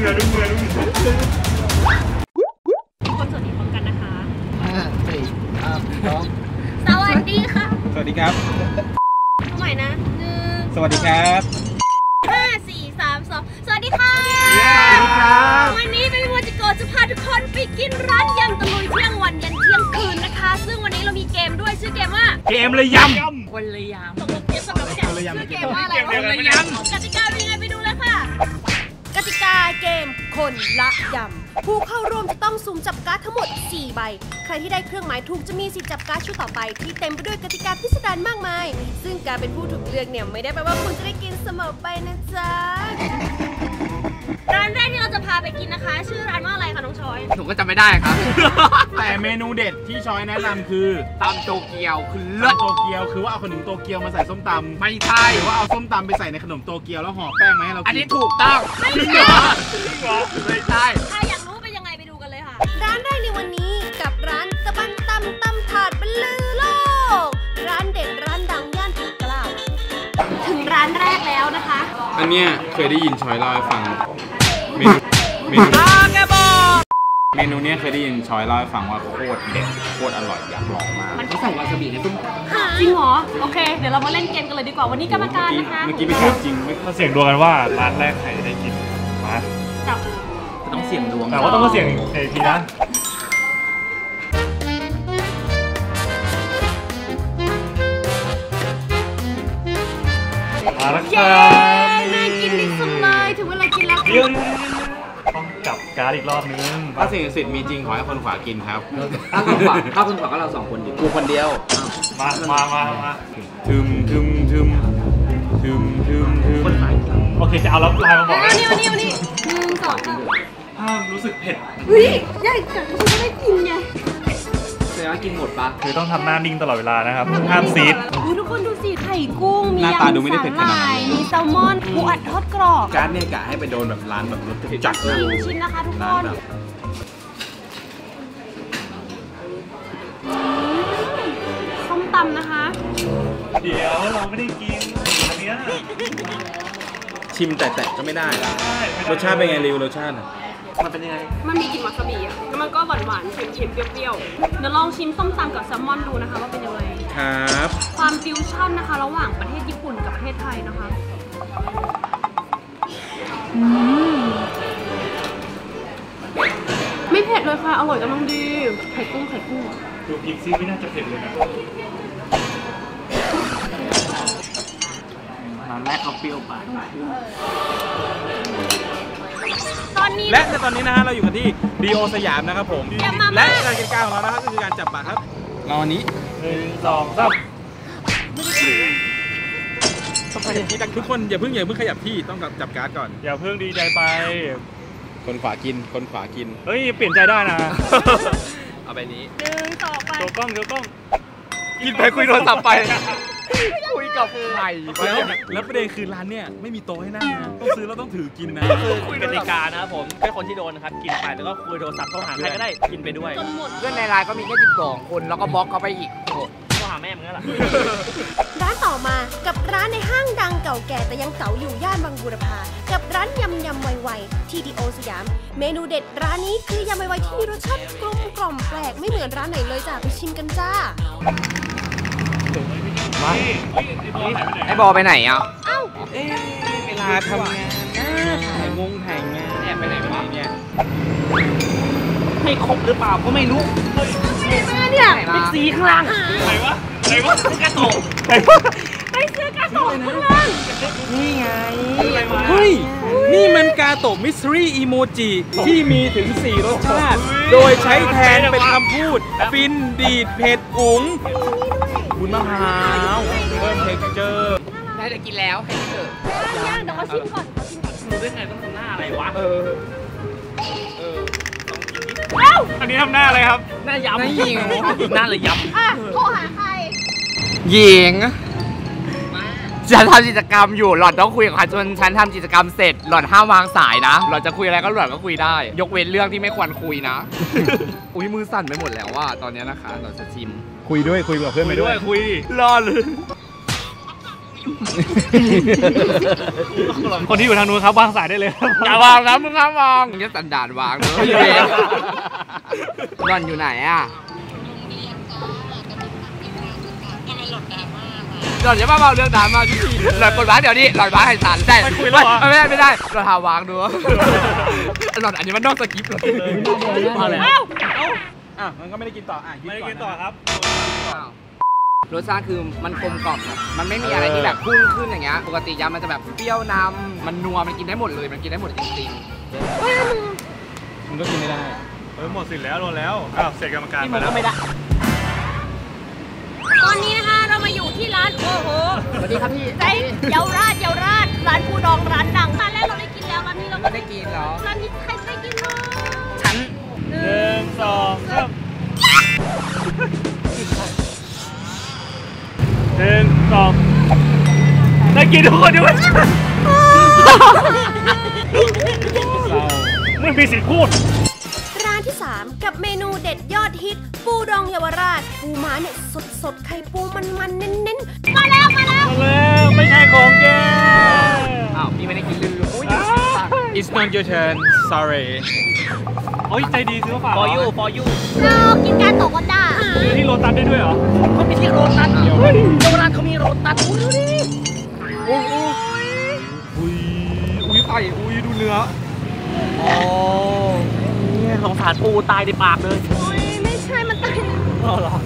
คนสวัสดีพร้อมกันนะคะสวัสดีค่ะสวัสดีครับทำไมนะสวัสดีครับ5 4 3 2สวัสดีค่ะวันนี้เป็นวันจิโกจะพาทุกคนไปกินร้านยำตะลุยเที่ยงวันยันเที่ยงคืนนะคะซึ่งวันนี้เรามีเกมด้วยชื่อเกมว่าเกมระยำคนระยำตกลงเกมสำหรับเด็กชื่อเกมว่าอะไรคนระยำกติกาเป็นยังไงไปดูเลยค่ะกติกาเกมคนละยำผู้เข้าร่วมจะต้องสุ่มจับการ์ดทั้งหมด4ใบใครที่ได้เครื่องหมายถูกจะมีสิทธิ์จับการ์ดชุดต่อไปที่เต็มไปด้วยกติกาพิสดารมากมายซึ่งการเป็นผู้ถูกเลือกเนี่ยไม่ได้แปลว่าคุณจะได้กินเสมอไปนะจ๊ะร้านแรกที่เราจะพาไปกินนะคะชื่อร้านว่าอะไรคะน้องชอยหนูก็จำไม่ได้ครับ แต่เมนูเด็ดที่ชอยแนะนำคือตำโตเกียวคือเลิศโตเกียวคือว่าเอาขนมโตเกียวมาใส่ส้มตำไม่ใช่หรือว่าเอาส้มตำไปใส่ในขนมโตเกียวแล้วห่อแป้งไหมเราอันนี้ถูกต้องไม่ใช่ไม่ใช่ถ้าอยากรู้เป็นยังไงไปดูกันเลยค่ะร้านแรกในวันนี้กับร้านตะบันตำตำถาดบรรลือโลกร้านเด็ดร้านดังย่านปิ่นเกล้าถึงร้านแรกแล้วนะคะอันเนี้ยเคยได้ยินชอยเล่าให้ฟังเมนูเนี้ยเคยได้ยินชอยเล่าให้ฟังว่าโคตรเด็ดโคตรอร่อยอยากลองมากมันใส่วาซาบิในตุ้มจริงเหรอโอเคเดี๋ยวเรามาเล่นเกมกันเลยดีกว่าวันนี้กรรมการนะคะเมื่อกี้ไปจริงเขาเสี่ยงดวงกันว่าร้านแรกใครได้กินมาจับต้องเสี่ยงดวงแต่ว่าต้องเสี่ยงเอทีนะมาแล้วครับน่ากินที่สุดเลยถึงเวลากินแล้วต้องจับการ์ดอีกรอบนึงถ้าสิ่งศักดิ์สิทธิ์มีจริงขอให้คนขวากินครับถ้าคนขวาก็เรา2คนดิกูคนเดียวมาทึมคนขวาโอเคจะเอาแล้วลายมาบอกเลยนี่1 2 3รู้สึกเผ็ดอุ้ยยายกัดฉันไม่ได้กินไงแต่ว่ากินหมดปะคือต้องทำหน้านิ่งตลอดเวลานะครับห้ามซีดทุกคนดูสิไข่กุ้งมียำสาหร่ายมีแซลมอนปูอัดทอดกรอบการ์ดเนี่ยกะให้ไปโดนแบบร้านแบบรสจัดนะชิมนะคะทุกคนส้มตำนะคะเดี๋ยวเราไม่ได้กินอันเนี้ยชิมแต่ก็ไม่ได้รสชาติเป็นไงรีวิวรสชาติมันเป็นยังไงมันมีกลิ่นวาซาบิอ่ะแล้วมันก็หวานเค็มๆเปรี้ยวๆเดี๋ยวลองชิมส้มตำกับแซลมอนดูนะคะว่าเป็นยังไงครับความฟิวชั่นนะคะระหว่างประเทศญี่ปุ่นกับประเทศไทยนะคะไม่เผ็ดเลยค่ะอร่อยกำลังดีไข่กุ้งดูพริกซี่ไม่น่าจะเผ็ดเลยนะมาแรกเอาเปรี้ยวไปและในตอนนี้นะฮะเราอยู่กันที่ดีโอสยามนะครับผมและการกิจกรรมของเรานะครับก็คือการจับปากครับเราวันนี้1 2 3ทุกคนอย่าเพิ่งขยับที่ต้องจับการ์ดก่อนอย่าเพิ่งดีใจไปคนขวากินเฮ้ยเปลี่ยนใจได้นะเอาไปนี้1 2 ไปโดกล้องกินไปคุยโทรศัพท์ไปคุยกับใครแล้วประเด็นคือร้านเนี่ยไม่มีโต๊ะให้นั่งต้องซื้อแล้วต้องถือกินนะคุยกติกานะครับผมแค่คนที่โดนนะครับกินไปแล้วก็คุยโทรศัพท์เข้าหาใครก็ได้กินไปด้วยเพื่อนในไลน์ก็มีแค่12 คนแล้วก็บล็อกเขาไปอีกโทรหาแม่มึงนั่นแหละร้านต่อมากับร้านในห้างดังเก่าแก่แต่ยังเก๋าอยู่ย่านบางบูรพากับร้านยำไวๆที่ดีโอสยามเมนูเด็ดร้านนี้คือยำไวๆที่มีรสชาติกลมกล่อมแปลกไม่เหมือนร้านไหนเลยจ้ะไปชิมกันจ้าไอ้บอไปไหนอ่ะเอ้าเวลาทำงานถ่ายงานเนี่ยไปไหนวะเนี่ยไม่ครบหรือเปล่าก็ไม่รู้เห็นไหมเนี่ยเป็นสีข้างล่างไหนวะเสื้อกระโตกไอ้เสื้อกระโตกข้างล่างนี่ไงเฮ้ยนี่มันกาโตะมิสซิรี่อีโมจิที่มีถึง4 รสชาติโดยใช้แทนเป็นคำพูดฟินดีดเผ็ดอุ๋งบุญมะพร้าวเพิ่มเท็กเจอร์ได้แต่กินแล้วเท็กเจอร์ย่างเดี๋ยวเขาชิมก่อนดูได้ไงต้องทำหน้าอะไรวะอันนี้ทำหน้าอะไรครับหน้ายำหญิงหน้าเลยยำโทรหาใครหญิงฉันทำกิจกรรมอยู่หล่อนต้องคุยกับฉันจนฉันทำกิจกรรมเสร็จหล่อนห้ามวางสายนะหล่อนจะคุยอะไรก็หล่อนก็คุยได้ยกเว้นเรื่องที่ไม่ควรคุยนะอุ้ยมือสั่นไปหมดแล้วว่าตอนนี้นะคะหล่อนจะชิมคุยด้วยคุยกับเพื่อนไปด้วยคุยรอเลย คนที่อยู่ทางนู้นครับวางสายได้เลยอย่าวางนะมึงห้ามวางอย่าสันดานวางเลยร่อนอยู่ไหนอ่ะร่อนอย่ามาเบาเรื่องดราม่าที่หล่อนกดว้าเดี๋ยวนี้หล่อนว้าให้สันได้ไม่คุยแล้วไม่ได้เราหาวางดูหล่อนอันนี้มันนอกสกิปหล่อนเลยอ้าวมันก็ไม่ได้กินต่อไม่ได้กินต่อครับรสชาติคือมันกลมกล่อมครับมันไม่มีอะไรที่แบบพุ่งขึ้นอย่างเงี้ยปกติยำมันจะแบบเปรี้ยวนำมันนัวมันกินได้หมดเลยมันกินได้หมดจริงๆมันก็กินไม่ได้หมดสิทธิ์แล้วโดนแล้วเสร็จกรรมการไปแล้วตอนนี้นะคะเรามาอยู่ที่ร้านโอ้โหสวัสดีครับพี่ใจเยาวราชร้านปูดองร้านดังร้านแรกเราได้กินแล้วร้านนี้เราก็ได้กินแล้วร้านนี้ใครได้กินบ้างฉัน1 2 31 2ได้กินทุกคนด้วยมันมีสิทธิ์พูดร้านที่3กับเมนูเด็ดยอดฮิตปูดองเยาวราชปูม้าเนี่ยสดไข่ปูมันเน้นๆมาแล้วไม่ใช่ของแกอ้าวพี่ไม่ได้กินลืม It's not your turn sorry โอ้ยใจดีซื้อมาฝาก for you เรากินการตกก็ได้ที่โรตัสได้ด้วยเหรอเขามีที่โรตัสเยาวราชเขามีโรตัสดูดิอุ้ยไข่อุ้ยดูเนื้อโอ้ยสงสารปูตายในปากเลยโอ้ยไม่ใช่มันตาย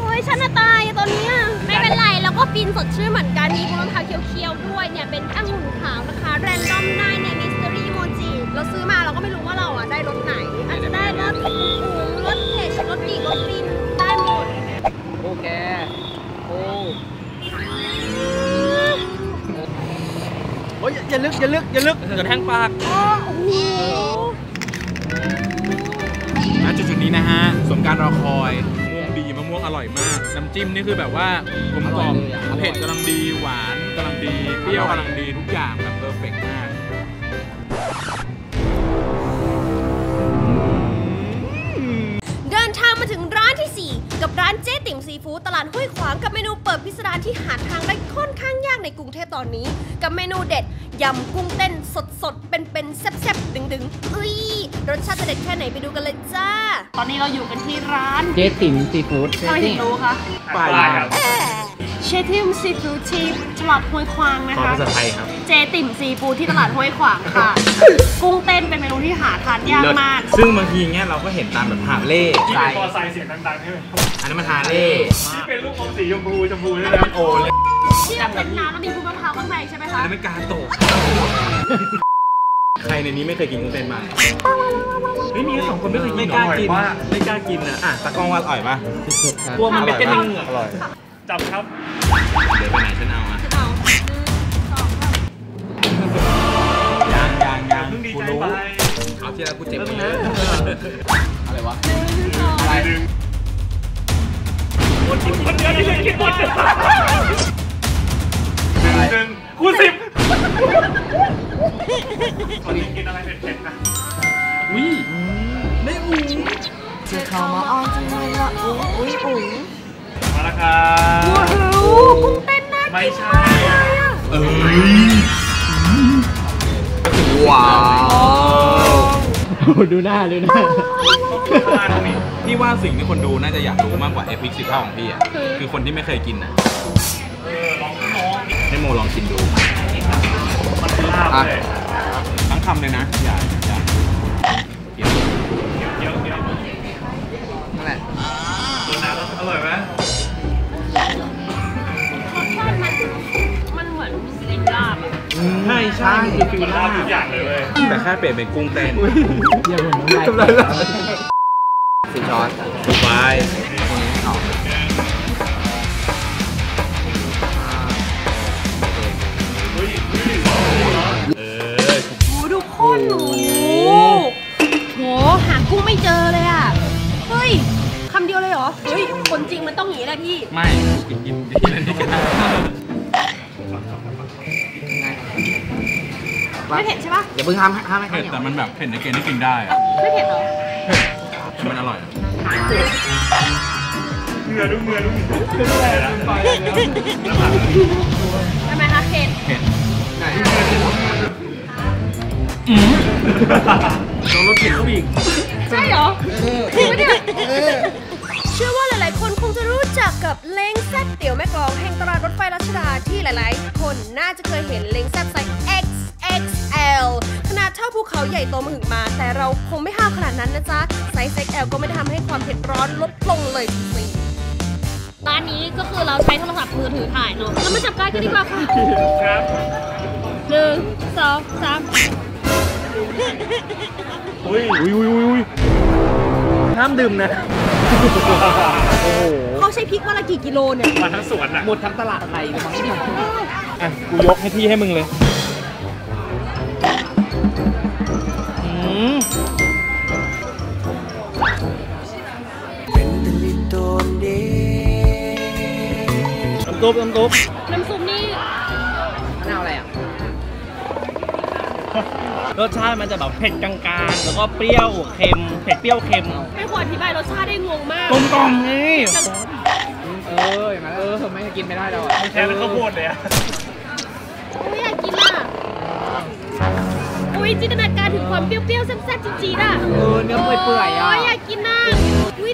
โอ้ยฉันตายตอนนี้ไม่เป็นไรแล้วก็ฟินสดชื่นเหมือนกันมีรองเท้าเขียวๆด้วยเนี่ยเป็นองุ่นขาวนะคะแรนดอมได้ในมิสเตอรี่โมจิเราซื้อมาเราก็ไม่รู้ว่าเราอ่ะได้รสไหนอาจจะได้รสปูรสเผ็ดรสดีรสฟินได้หมดโอเคโอ้โอ้ยอย่าลึกอย่าแทงปากนะจุดนี้นะฮะสมการรอคอยมะม่วงอร่อยมากน้ำจิ้มนี่คือแบบว่ากลมกล่อมเผ็ดกำลังดีหวานกำลังดีเปรี้ยวกำลังดีทุกอย่างแบบเพอร์เฟกต์มากเดินทางมาถึงร้านที่4กับร้านเจ๊ติ๋มซีฟู้ดตลาดห้วยขวางกับเมนูเปิดพิสดารที่หาทางได้ค่อนข้างยากในกรุงเทพตอนนี้กับเมนูเด็ดยำกุ้งเต้นสดเป็นแซ่บๆดึงๆอุ้ยรสชาติเด็ดแค่ไหนไปดูกันเลยจ้าตอนนี้เราอยู่กันที่ร้านเจ๊ติ๋มซีฟู้ดใครถึงรู้คะไปครับเจ๊ติ๋มซีฟู้ดที่ตลาดห้วยขวางนะคะภาษาไทยครับเจ๊ติ๋มซีฟู้ดที่ตลาดห้วยขวางค่ะกุ้งเต้นเป็นเมนูที่หาทานยากมากซึ่งบางทีเงี้ยเราก็เห็นตามแบบหาเล่ที่เป็นคอไซเสียงดังๆใช่ไหมอันนั้นมันหาเล่ที่เป็นลูกอมสีชมพูนี่นะโอ้เลยที่เป็นน้ำแล้วมีกุ้งมะพร้าวข้างในใช่ไหมคะอันนั้นเป็นกาโตะใครในนี้ไม่เคยกินกุ้งเต้นมาไม่มีสองคนไม่กล้ากินนะอ่ะตะกร้องว่าอร่อยป่ะกลัวมันเป็นเหงื่ออร่อยจับครับเดี๋ยวไปไหนฉันเอาอ่ะยังเพิ่งดีใจไปเอาทีละกูเจ็บเลยอะไรวะอะไรคนเดียวนี่คิดหมด1 คูณ 10คนนี้กินอะไรเผ็ดๆนะอุ้ยไม่อุ๋งจะเข้ามาอ้อนจังเลยละอุ๋งมาแล้วครับว้าวกุ้งเต้นน่ากินมากเลยอ่ะว้าวดูหน้าพี่ว่าสิ่งที่คนดูน่าจะอยากรู้มากกว่าเอพิกสิบเท่าของพี่อ่ะคือคนที่ไม่เคยกินอ่ะให้โมลองกินดูมันเป็นลาบเลยทั้งคำเลยนะอย่าเดี๋ยวนั่นแหละตัวน้ำอร่อยไหมรสชาติมันเหมือนกินลาบใช่กินลาบทุกอย่างเลยเว้ยแต่แค่เปลี่ยนเป็นกุ้งเต้นอย่าเหมือนลาบช้อนไปดูโคตรหนูโหหากุ้งไม่เจอเลยอ่ะเฮ้ยคำเดียวเลยเหรอเฮ้ยคนจริงมันต้องหนีแหละพี่ไม่กินที่นั่นที่นั่นไม่เผ็ดใช่ปะอย่าเพิ่งห้ามไม่เผ็ดแต่มันแบบเผ็ดในเกณฑ์ที่กินได้อะไม่เผ็ดเหรอมันอร่อยเมื่อดูไปทำไมคะเคน น้องรถเข็นเขาอีกใช่เหรอจริงไหมเนี่ยเชื่อว่าหลายๆคนคงจะรู้จักกับเล้งแซ่บเตี๋ยวแม่กลองแห่งตลาดรถไฟรัชดาที่หลายๆคนน่าจะเคยเห็นเล้งแซ่บไซส์ XXL ขนาดเท่าภูเขาใหญ่โตมหึมาแต่เราคงไม่ห้ามขนาดนั้นนะจ๊ะไซส์ XL ก็ไม่ทำให้ความเผ็ดร้อนลดลงเลยสิร้านนี้ก็คือเราใช้โทรศัพท์มือถือถ่ายเนาะแล้วมาจับใกล้กันดีกว่าค่ะครับ1 2 3อุ้ยห้ามดื่มนะเขาใช้พริกวันละกี่กิโลเนี่ยมาทั้งสวนอะหมดทั้งตลาดไทยอ่ะกูยกให้ที่ให้มึงเลยน้ำซุปนี่มะนาวอะไรอ่ะรสชาติมันจะแบบเผ็ดกลางๆแล้วก็เปรี้ยวเค็มเผ็ดเปรี้ยวเค็มไม่ควรอธิบายรสชาติได้งงมากกลมๆไงมาไม่กินไม่ได้แล้วอ่ะแค่เป็นข้าวโพดเลยอ่ะอยากกินอ่ะจินตนาการถึงความเปรี้ยวๆแซ่บๆจริงๆอ่ะเนื้อเปื่อยๆอ่ะอยากกินน่ะ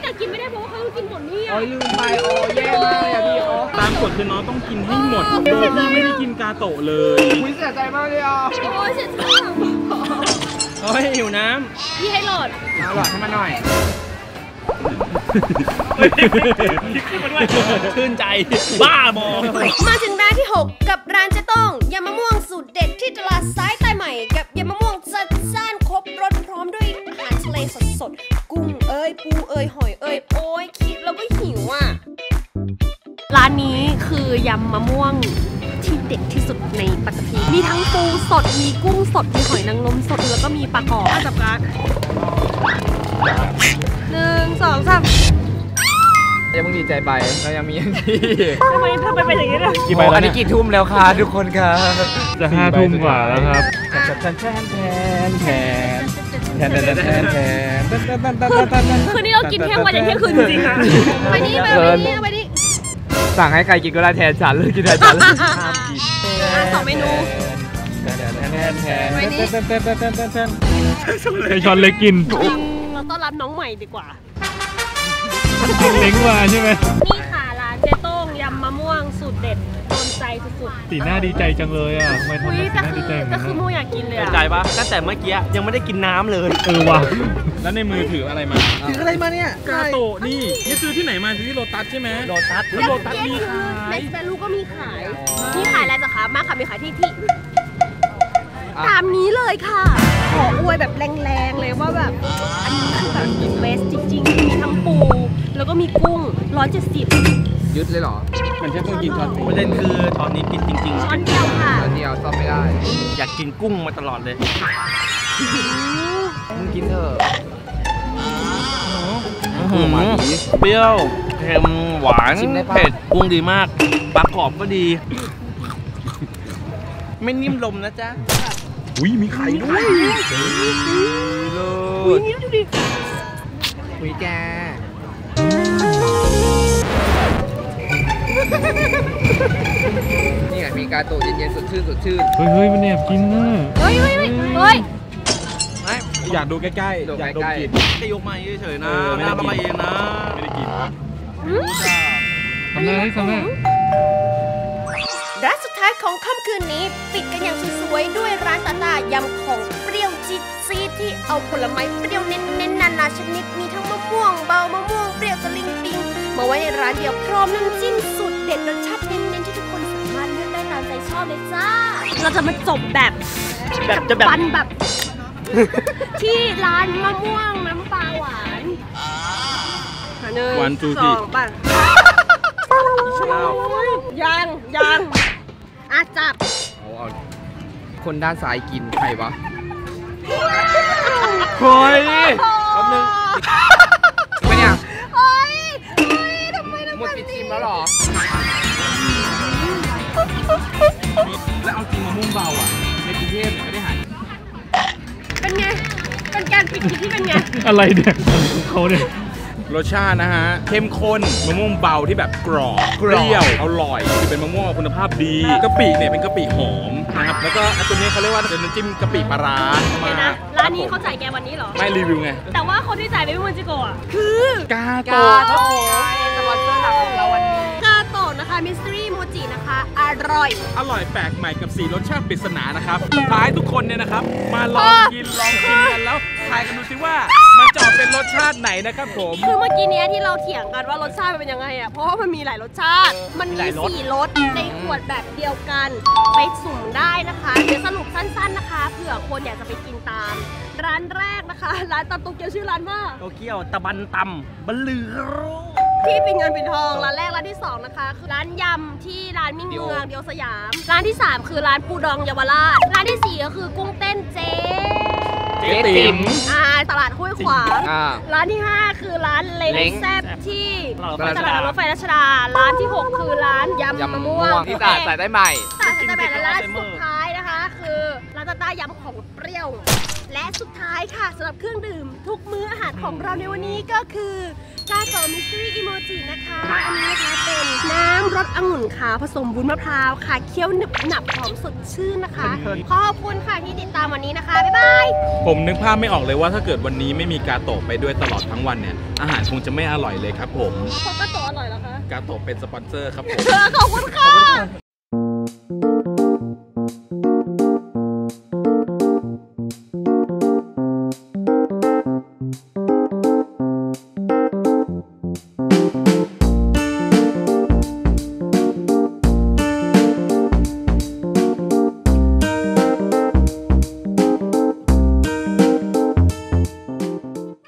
แต่กินไม่ได้เพราะว่าเขากินหมดนี่อ่ะลืมไปแย่มากเลยอ่ะพี่ตามกฎคือน้องต้องกินให้หมดโดยที่ไม่ได้กินกาโตะเลยเสียใจมากเลยอ่ะเสียใจโอ้ยหิวน้ำพี่ให้หลอดเอาหลอดให้มาหน่อยชื่นใจบ้าบอมาถึงร้านที่6กับร้านเจ๊ต้องยำมะม่วงสูตรเด็ดที่ตลาดสายใต้ใหม่กับยำมะม่วงจัดจ้านครบรสพร้อมด้วยอาหารทะเลสดๆกุ้งเอ้ยปูเอ้ยหอยเอ้ยโอ้ยคิดแล้วก็หิวอ่ะร้านนี้คือยำมะม่วงที่เด็ดที่สุดในปัตตภีมีทั้งปูสดมีกุ้งสดมีหอยนางรมสดแล้วก็มีปลากรอบจับกัน1 2 3ยังไม่มีใจไปเรายังมีที่ทำไมเป็นอย่างนี้ล่ะอันนี้กี่ทุ่มแล้วค่ะทุกคนครับจะ5 ทุ่มกว่าแล้วครับคืนนี้เรากินเที่ยงวันอย่างเที่ยงคืนจริงๆนะไปนี่สั่งให้ใครกินก็ได้แทนฉันเลยกินแทนฉัน2 เมนูให้ช้อนเล็กกินเราต้อนรับน้องใหม่ดีกว่าเล้งมาใช่ไหมนี่ค่ะร้านเจ๊ต้องยำมะม่วงสูตรเด็ดโดนใจสุดๆสีหน้าดีใจจังเลยอ่ะไม่ทำให้ดีใจก็คือโมอยากกินเลยอ่ะใจปะตั้งแต่เมื่อกี้ยังไม่ได้กินน้ำเลยว่ะแล้วในมือถืออะไรมาเนี่ยกาโตะนี่ซื้อที่ไหนมาซื้อที่โลตัสใช่ไหมโลตัสมีขายแบลูก็มีขายอะไรจ้ะคะมาค่ะมีขายที่ตามนี้เลยค่ะขออวยแบบแรงๆเลยว่าแบบอันนี้คือแบบอินเวสจริงๆมีทั้งปูแล้วก็มีกุ้ง170ยึดเลยเหรอมันแค่ต้องกินช้อนประเด็นคือช้อนนี้กินจริงๆช้อนเดียวค่ะช้อนเดียวซ่อมไม่ได้อยากกินกุ้งมาตลอดเลยมึงกินเถอะเปรี้ยวเค็มหวานเผ็ดกุ้งดีมากปลากรอบก็ดีไม่นิ่มลมนะจ๊ะอุ้ยมีไข่ด้วยอุ้ยนี่ดูดิอุ้ยแกนี่ไงมีกาโตะเย็นๆสดชื่นเฮ้ยมันแอบกินนะเฮ้ยอยากดูใกล้ๆอยากดูกินแค่ยกมาเฉยๆนะน้ำมาเองนะไม่ได้กินทำได้ร้านสุดท้ายของค่ำคืนนี้ปิดกันอย่างสวยๆด้วยร้านยำของเปรี้ยวจี๊ดจี๊ดที่เอาผลไม้เปรี้ยวเน้นๆนานาชนิดมีทั้งมะม่วงเบามะม่วงเปรี้ยวสลิงปิงมาไว้ในร้านเดียวพร้อมน้ำจิ้มสูตรเด็ดรสชาติเน้นๆที่ทุกคนสามารถเลือกได้ตามใจชอบเลยจ้าเราจะมาจบแบบปันแบบที่ร้านมะม่วงน้ำปลาหวาน1 2 3ยังอาจับคนด้านซ้ายกินใครวะโอ้ยแป๊บนึงไปเนี่ยหมดปิดชิมแล้วหรอแล้วเอาจริงมะม่วงเบาอ่ะในกรุงเทพไม่ได้หายเป็นไงเป็นการปิดที่เป็นไงอะไรเนี่ยเขาเนี่ย รสชาตินะฮะเข้มข้นมะม่วงเบาที่แบบกรอบเปรี้ยวอร่อยคือเป็นมะม่วงคุณภาพดีกะปิเนี่ยเป็นกะปิหอมนะครับแล้วก็ตัวนี้เขาเรียกว่าเป็นน้ำจิ้มกะปิปลาร้านะร้านนี้เขาจ่ายแกวันนี้หรอไม่รีวิวไงแต่ว่าคนที่จ่ายไปพี่มนจิโกะคือกาโตะสปอนเซอร์หลักของเราวันนี้กาโตะนะคะมิสทรีโมจินะคะอร่อยแปลกใหม่กับ4รสชาติปริศนานะครับท้ายทุกคนเนี่ยนะครับมาลองกินกันแล้วทายกันดูสิว่ามันจะเป็นรสชาติไหนนะครับผมคือเมื่อกี้นี้ที่เราเถียงกันว่ารสชาติเป็นยังไงอ่ะเพราะว่ามันมีหลายรสชาติมันมี4 รสในขวดแบบเดียวกันไปสุ่มได้นะคะเดี๋ยวสรุปสั้นๆนะคะเผื่อคนอยากจะไปกินตามร้านแรกนะคะร้านตำโตเกียวชื่อร้านว่าโตเกียวตะบันตำบะลือที่เป็นเงินเป็นทองร้านแรกร้านที่2นะคะคือร้านยำที่ร้านมิ่งเมืองเดียวสยามร้านที่3คือร้านปูดองเยาวราชร้านที่4ก็คือกุ้งเต้นเจ๊ติ๋มตลาดห้วยขวางร้านที่5คือร้านเล้งแซ่บที่ตลาดรถไฟรัชดาร้านที่6คือร้านยำมะม่วงที่ตลาดสายใต้ใหม่และร้านสุดท้ายนะคะคือร้านตาต้ายำของเปรี้ยวและสุดท้ายค่ะสำหรับเครื่องดื่มทุกมื้ออาหารของเราในวันนี้ก็คือกาโตะมิสทรีอิโมจินะคะอันนี้นะคะเป็นน้ำรสองุ่นขาวผสมวุ้นมะพร้าวค่ะเคี้ยวหนึบหนับหอมสดชื่นนะคะขอบคุณค่ะที่ติดตามวันนี้นะคะบ๊ายบายผมนึกภาพไม่ออกเลยว่าถ้าเกิดวันนี้ไม่มีกาโตะไปด้วยตลอดทั้งวันเนี่ยอาหารคงจะไม่อร่อยเลยครับผมกาโตะอร่อยเหรอคะกาโตะเป็นสปอนเซอร์ครับผมขอบคุณค่ะ